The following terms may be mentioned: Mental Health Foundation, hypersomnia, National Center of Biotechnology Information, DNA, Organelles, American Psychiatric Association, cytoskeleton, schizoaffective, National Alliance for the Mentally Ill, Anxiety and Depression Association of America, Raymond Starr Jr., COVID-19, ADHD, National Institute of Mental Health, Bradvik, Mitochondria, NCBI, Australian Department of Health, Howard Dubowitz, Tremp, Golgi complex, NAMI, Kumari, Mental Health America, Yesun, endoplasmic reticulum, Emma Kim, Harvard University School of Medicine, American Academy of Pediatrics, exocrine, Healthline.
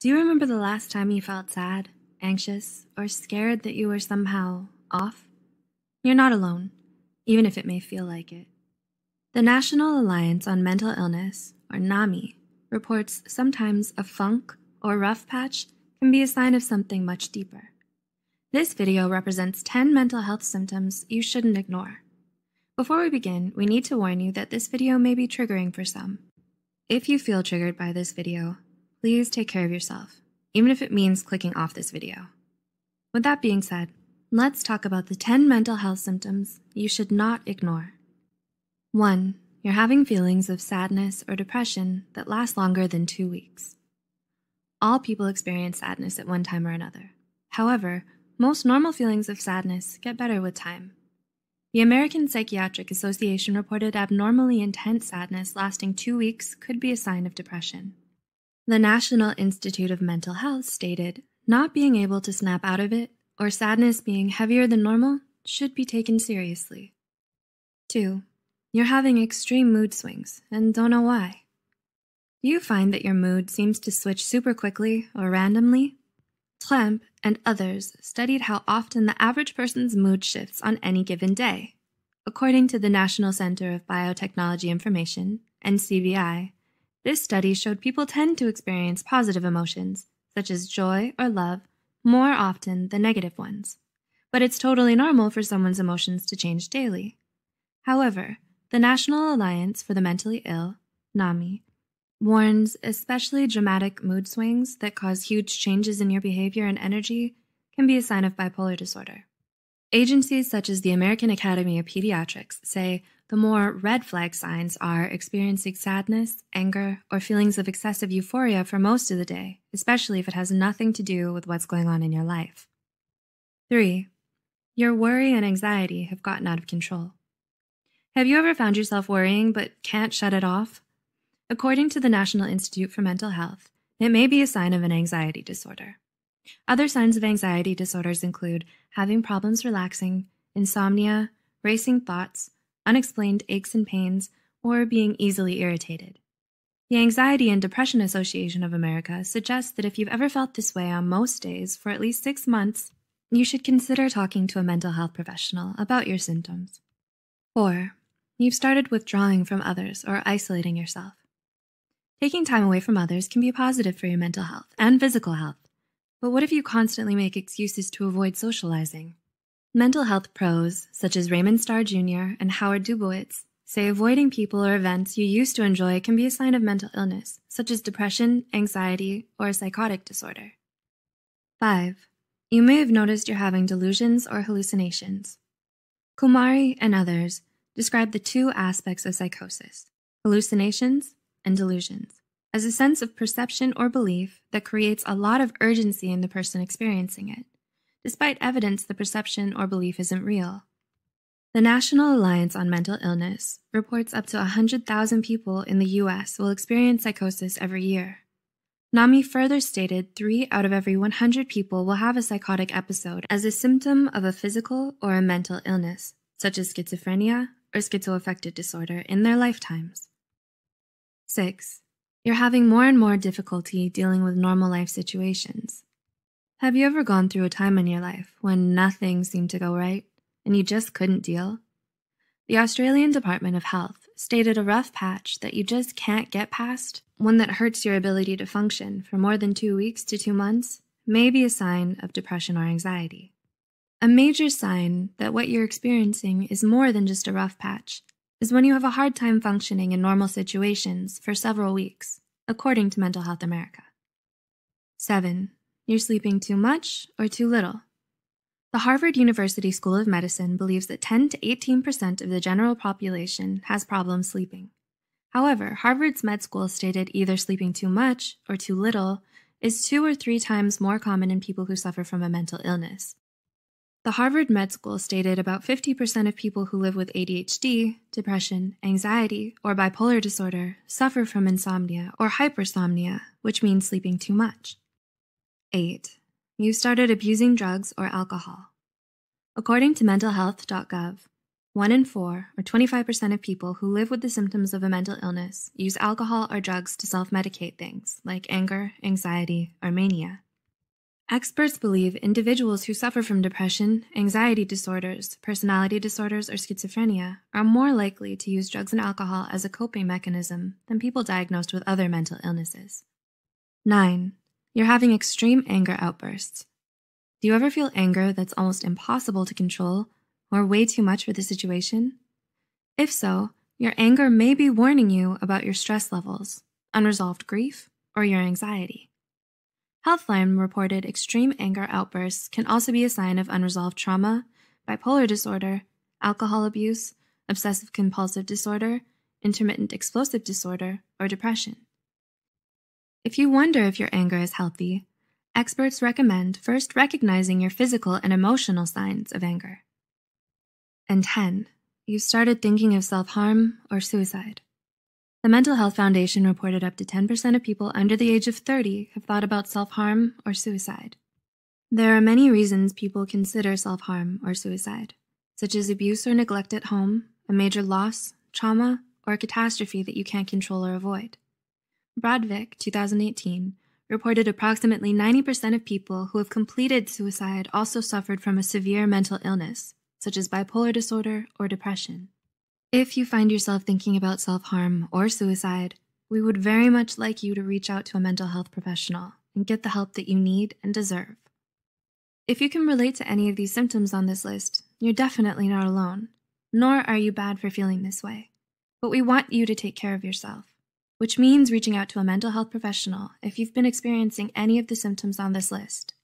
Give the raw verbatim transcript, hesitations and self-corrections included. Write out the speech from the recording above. Do you remember the last time you felt sad, anxious, or scared that you were somehow off? You're not alone, even if it may feel like it. The National Alliance on Mental Illness, or NAMI, reports sometimes a funk or rough patch can be a sign of something much deeper. This video represents ten mental health symptoms you shouldn't ignore. Before we begin, we need to warn you that this video may be triggering for some. If you feel triggered by this video, please take care of yourself, even if it means clicking off this video. With that being said, let's talk about the ten mental health symptoms you should not ignore. one. You're having feelings of sadness or depression that last longer than two weeks. All people experience sadness at one time or another. However, most normal feelings of sadness get better with time. The American Psychiatric Association reported abnormally intense sadness lasting two weeks could be a sign of depression. The National Institute of Mental Health stated, not being able to snap out of it, or sadness being heavier than normal, should be taken seriously. two. You're having extreme mood swings and don't know why. Do you find that your mood seems to switch super quickly or randomly? Tremp and others studied how often the average person's mood shifts on any given day. According to the National Center of Biotechnology Information, N C B I, this study showed people tend to experience positive emotions, such as joy or love, more often than negative ones. But it's totally normal for someone's emotions to change daily. However, the National Alliance for the Mentally Ill, NAMI, warns especially dramatic mood swings that cause huge changes in your behavior and energy can be a sign of bipolar disorder. Agencies such as the American Academy of Pediatrics say the more red flag signs are experiencing sadness, anger, or feelings of excessive euphoria for most of the day, especially if it has nothing to do with what's going on in your life. three. Your worry and anxiety have gotten out of control. Have you ever found yourself worrying but can't shut it off? According to the National Institute for Mental Health, it may be a sign of an anxiety disorder. Other signs of anxiety disorders include having problems relaxing, insomnia, racing thoughts, unexplained aches and pains, or being easily irritated. The Anxiety and Depression Association of America suggests that if you've ever felt this way on most days for at least six months, you should consider talking to a mental health professional about your symptoms. four. You've started withdrawing from others or isolating yourself. Taking time away from others can be positive for your mental health and physical health, but what if you constantly make excuses to avoid socializing? Mental health pros, such as Raymond Starr Junior and Howard Dubowitz, say avoiding people or events you used to enjoy can be a sign of mental illness, such as depression, anxiety, or a psychotic disorder. five. You may have noticed you're having delusions or hallucinations. Kumari and others describe the two aspects of psychosis, hallucinations and delusions, as a sense of perception or belief that creates a lot of urgency in the person experiencing it, despite evidence the perception or belief isn't real. The National Alliance on Mental Illness reports up to one hundred thousand people in the U S will experience psychosis every year. NAMI further stated three out of every one hundred people will have a psychotic episode as a symptom of a physical or a mental illness, such as schizophrenia or schizoaffective disorder, in their lifetimes. six. You're having more and more difficulty dealing with normal life situations. Have you ever gone through a time in your life when nothing seemed to go right and you just couldn't deal? The Australian Department of Health stated a rough patch that you just can't get past, one that hurts your ability to function for more than two weeks to two months, may be a sign of depression or anxiety. A major sign that what you're experiencing is more than just a rough patch is when you have a hard time functioning in normal situations for several weeks, according to Mental Health America. seven. You're sleeping too much or too little. The Harvard University School of Medicine believes that ten to eighteen percent of the general population has problems sleeping. However, Harvard's med school stated either sleeping too much or too little is two or three times more common in people who suffer from a mental illness. The Harvard Med School stated about fifty percent of people who live with A D H D, depression, anxiety, or bipolar disorder suffer from insomnia or hypersomnia, which means sleeping too much. eight. You started abusing drugs or alcohol. According to mental health dot gov, One in four, or twenty-five percent of people who live with the symptoms of a mental illness, use alcohol or drugs to self-medicate things like anger, anxiety, or mania. Experts believe individuals who suffer from depression, anxiety disorders, personality disorders, or schizophrenia are more likely to use drugs and alcohol as a coping mechanism than people diagnosed with other mental illnesses. nine. You're having extreme anger outbursts. Do you ever feel anger that's almost impossible to control, or way too much for the situation? If so, your anger may be warning you about your stress levels, unresolved grief, or your anxiety. Healthline reported extreme anger outbursts can also be a sign of unresolved trauma, bipolar disorder, alcohol abuse, obsessive-compulsive disorder, intermittent explosive disorder, or depression. If you wonder if your anger is healthy, experts recommend first recognizing your physical and emotional signs of anger. And ten, you've started thinking of self-harm or suicide. The Mental Health Foundation reported up to ten percent of people under the age of thirty have thought about self-harm or suicide. There are many reasons people consider self-harm or suicide, such as abuse or neglect at home, a major loss, trauma, or a catastrophe that you can't control or avoid. Bradvik, two thousand eighteen, reported approximately ninety percent of people who have completed suicide also suffered from a severe mental illness, such as bipolar disorder or depression. If you find yourself thinking about self-harm or suicide, we would very much like you to reach out to a mental health professional and get the help that you need and deserve. If you can relate to any of these symptoms on this list, you're definitely not alone, nor are you bad for feeling this way. But we want you to take care of yourself, which means reaching out to a mental health professional if you've been experiencing any of the symptoms on this list.